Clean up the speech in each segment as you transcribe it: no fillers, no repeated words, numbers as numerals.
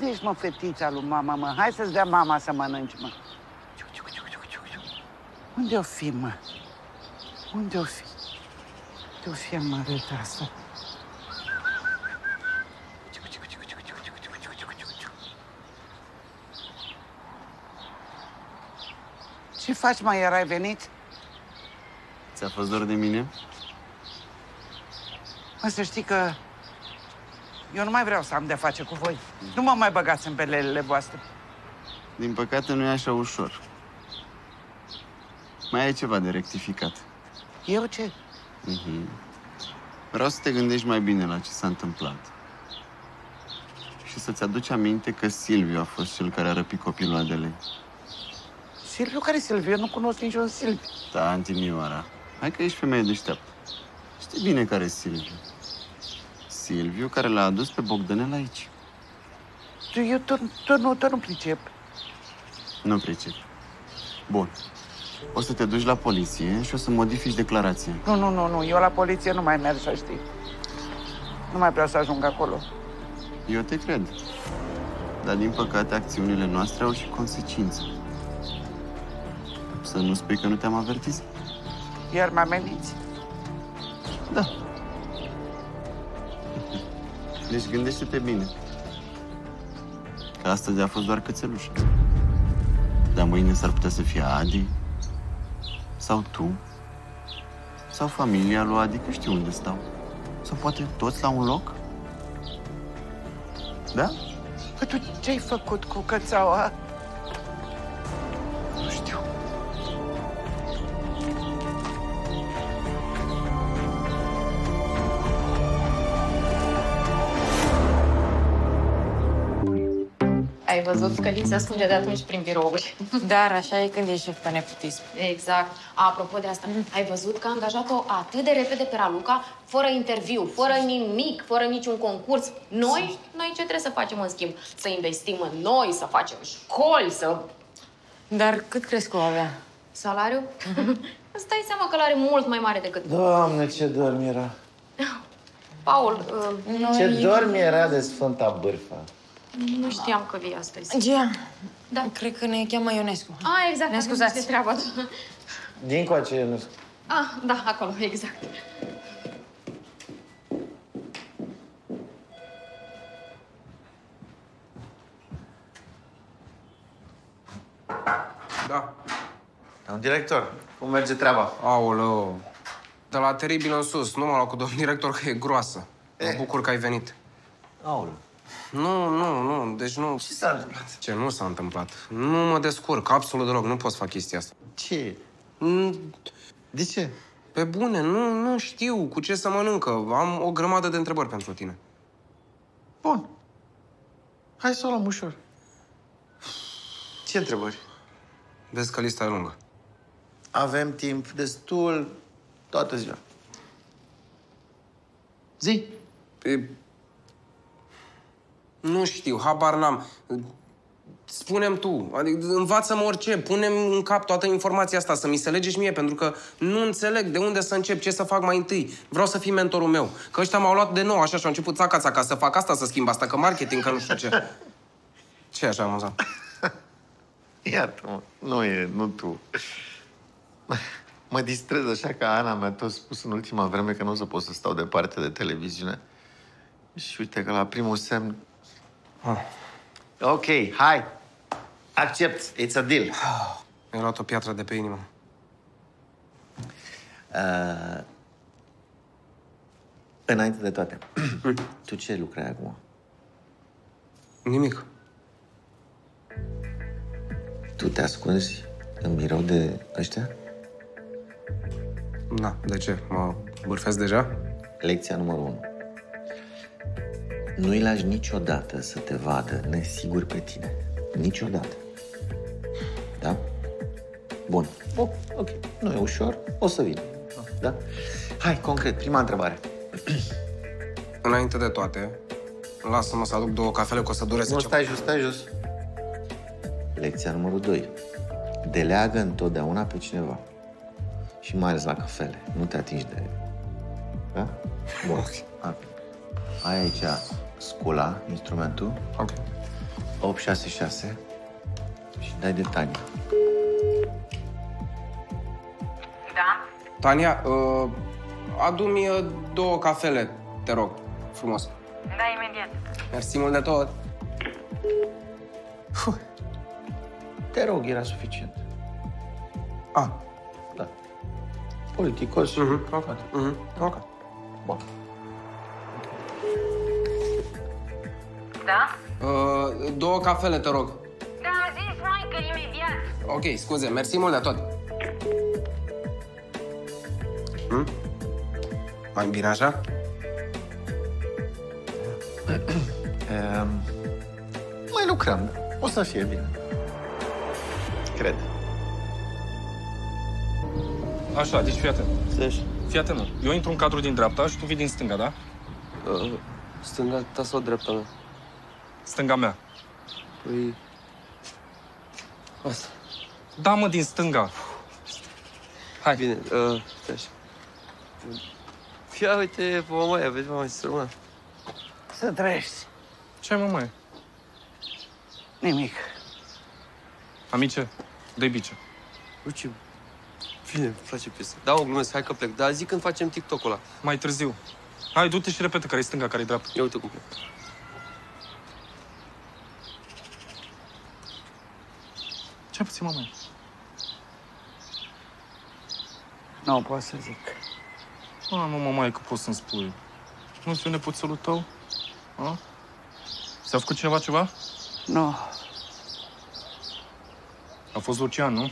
gândești, mă, fetița lui mama, mă? Hai să-ți dea mama să mănânci, mă. Unde o fi, mă? Unde o fi? Unde o fi amărâta asta? Ce faci, mă, erai venit? Ți-a fost dor de mine? Mă, să știi că eu nu mai vreau să am de-a face cu voi. Nu mă mai băgați în pelelele voastre. Din păcate, nu e așa ușor. Mai ai ceva de rectificat. Eu ce? Vreau să te gândești mai bine la ce s-a întâmplat. Și să-ți aduci aminte că Silviu a fost cel care a răpit copilul Adelei. Silviu? Care Silviu? Eu nu cunosc niciun Silviu. Da, anti Mioara. Hai că ești femeie deșteaptă. Știi bine care e Silviu. Silviu care l-a adus pe Bogdanel aici. Eu tot nu pricep. Nu pricep. Bun. O să te duci la poliție și o să modifici declarația. Nu. Eu la poliție nu mai merg, să știi. Nu mai vreau să ajung acolo. Eu te cred. Dar, din păcate, acțiunile noastre au și consecințe. Să nu spui că nu te-am avertizat. Iar mă ameniți? Da. Deci gândește-te bine. Că astăzi a fost doar cățelușă. Dar mâine s-ar putea să fie Adi, sau tu, sau familia lui Adi, că știu unde stau. Sau poate toți la un loc. Da? Păi tu ce-ai făcut cu cățaua? Nu știu. Ai văzut că Lița ascunde de atunci prin birouri. Dar așa e când e șef pe neputism. Exact. Apropo de asta, ai văzut că a angajat-o atât de repede pe Raluca, fără interviu, fără nimic, fără niciun concurs. Noi ce trebuie să facem în schimb? Să investim în noi, să facem școli, să... Dar cât crezi că o avea? Salariul? Îți dai seama că l-are mult mai mare decât... Doamne, ce dormi era! Paul, noi... Ce dormi era de Sfânta Bârfa! Nu știam că vii astăzi. Gia, da. Cred că ne cheamă Ionescu. Ah, exact. Ne scuzați. Este treaba. Dincoace, Ionescu. Ah, da, acolo, exact. Da. Domn director, cum merge treaba? Aoleu, de la teribil în sus. Nu m-a luat cu domn director că e groasă. Mă bucur că ai venit. Aoleu. Nu, deci nu... Ce s-a întâmplat? Ce nu s-a întâmplat? Nu mă descurc, absolut deloc, nu pot să fac chestia asta. Ce? De ce? Pe bune, nu știu cu ce să mănâncă. Am o grămadă de întrebări pentru tine. Bun. Hai să o luăm ușor. Ce întrebări? Vezi că lista e lungă. Avem timp destul toată ziua. Zi! Nu știu, habar n-am. Spune-mi tu, adică învață-mă orice, pune-mi în cap toată informația asta, să mi se lege și mie, pentru că nu înțeleg de unde să încep, ce să fac mai întâi. Vreau să fii mentorul meu, că ăștia m-au luat de nou așa și au început țaca-țaca, să fac asta, să schimb asta, că marketing, că nu știu ce. Ce așa amuzant? Iartă-mă, nu tu. Mă distrez așa că Ana mi-a tot spus în ultima vreme că nu o să pot să stau departe de televiziune. Și uite că la primul semn... Ok, hai! Accept, it's a deal! Mi-a luat o piatră de pe inimă. Înainte de toate, tu ce lucrai acum? Nimic. Tu te ascunzi în birou de ăștia? Na, de ce? Mă bârfesc deja? Lecția numărul 1. Nu-i lași niciodată să te vadă nesigur pe tine. Niciodată. Da? Bun. Ok. Nu e ușor. O să vin. Da? Hai, concret. Prima întrebare. Înainte de toate, lasă-mă să aduc două cafele, că o să dureze. Nu, stai jos. Lecția numărul 2. Deleagă întotdeauna pe cineva. Și mai ales la cafele. Nu te atingi de... Da? Bun. Okay. Ai aici scula, instrumentul. Ok. 866 și dai de Tania. Da? Tania, adu-mi două cafele, te rog, frumos. Da, imediat. Mersi mult de tot. Te rog, era suficient. A, da. Politicos. Ok. Ok. Bun. Da? Două cafele, te rog. Da, a zis maică, imediat. Ok, scuze, mersi mult de tot. Mai bine așa? Mai lucrăm. O să fie bine. Cred. Așa, deci fii atent. Fii atent. Eu intru în cadru din dreapta și tu vii din stânga, da? Stânga ta sau dreapta mea? Stânga mea. Păi... asta. Da, mă, din stânga. Hai. Bine, stai așa. Ia uite, mamaia, vezi, mamaia, ce rămâne. Să trăiești. Ce-ai, mamaia? Nimic. Amice, dă-i bice. Lucian, bine, îmi place piesă. Da, o glumesc, hai că plec. Dar zi când facem TikTok-ul ăla. Mai târziu. Hai, du-te și repete care-i stânga, care-i dreapta. Ia uite cum plec. Ce-ai puțin, mamaia? Nu, pot să zic. A, nu, mamaie, că poți să-mi spui. Nu știu nepoțelul tău? A? S-a făcut cineva ceva? Nu. A fost Lucian, nu?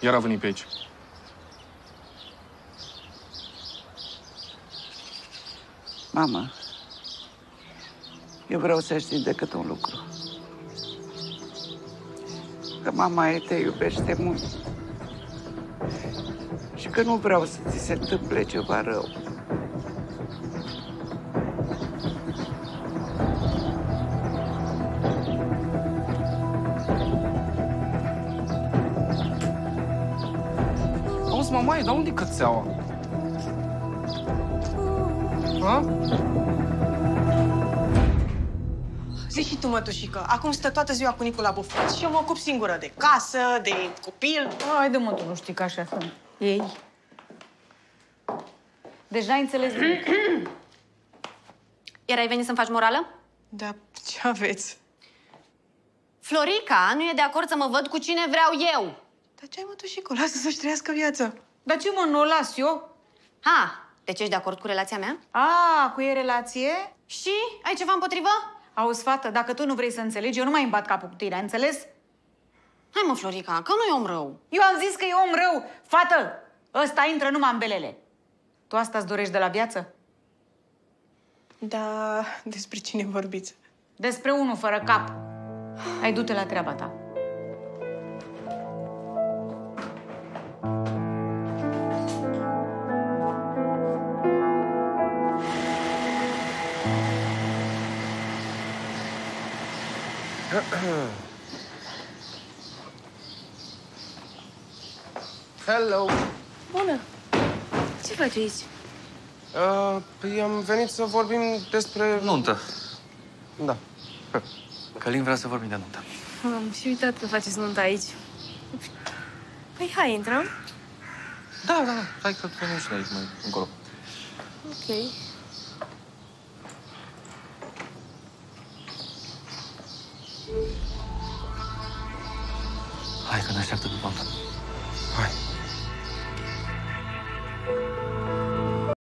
Iar a venit pe aici. Mama, eu vreau să știi decât un lucru. Că mama e te iubește mult. Și că nu vreau să ți se întâmple ceva rău. Auzi, mamaie, dar unde-i cățeaua? Ha? Zici și tu, mătușică, acum stă toată ziua cu Nicu la bufet și eu mă ocup singură de casă, de copil. Haide, mă, tu nu știi că așa sunt. Ei. Deci n-ai înțeles nimic. Iar ai venit să-mi faci morală? Da, ce aveți? Florica nu e de acord să mă văd cu cine vreau eu. Dar ce ai, mătușică? Lasă să-și trăiască viața. Dar ce, mă, nu o las eu? Ha, deci ești de acord cu relația mea? A, cu e relație? Și? Ai ceva împotrivă? Auzi, fată, dacă tu nu vrei să înțelegi, eu nu mai îmi bat capul cu tine, ai înțeles? Hai, mă, Florica, că nu e om rău. Eu am zis că e om rău. Fată, ăsta intră numai în belele. Tu asta-ți dorești de la viață? Da, despre cine vorbiți? Despre unul fără cap. Hai, du-te la treaba ta. Hello! Bună! Ce faci aici? Păi am venit să vorbim despre... nuntă. Da. Călin vrea să vorbim de nuntă. Am și uitat că faceți nuntă aici. Păi hai, intrăm? Da, da, da. Hai că venim și de aici mai încolo. Ok. Hai că ne așteaptă după altă. Hai.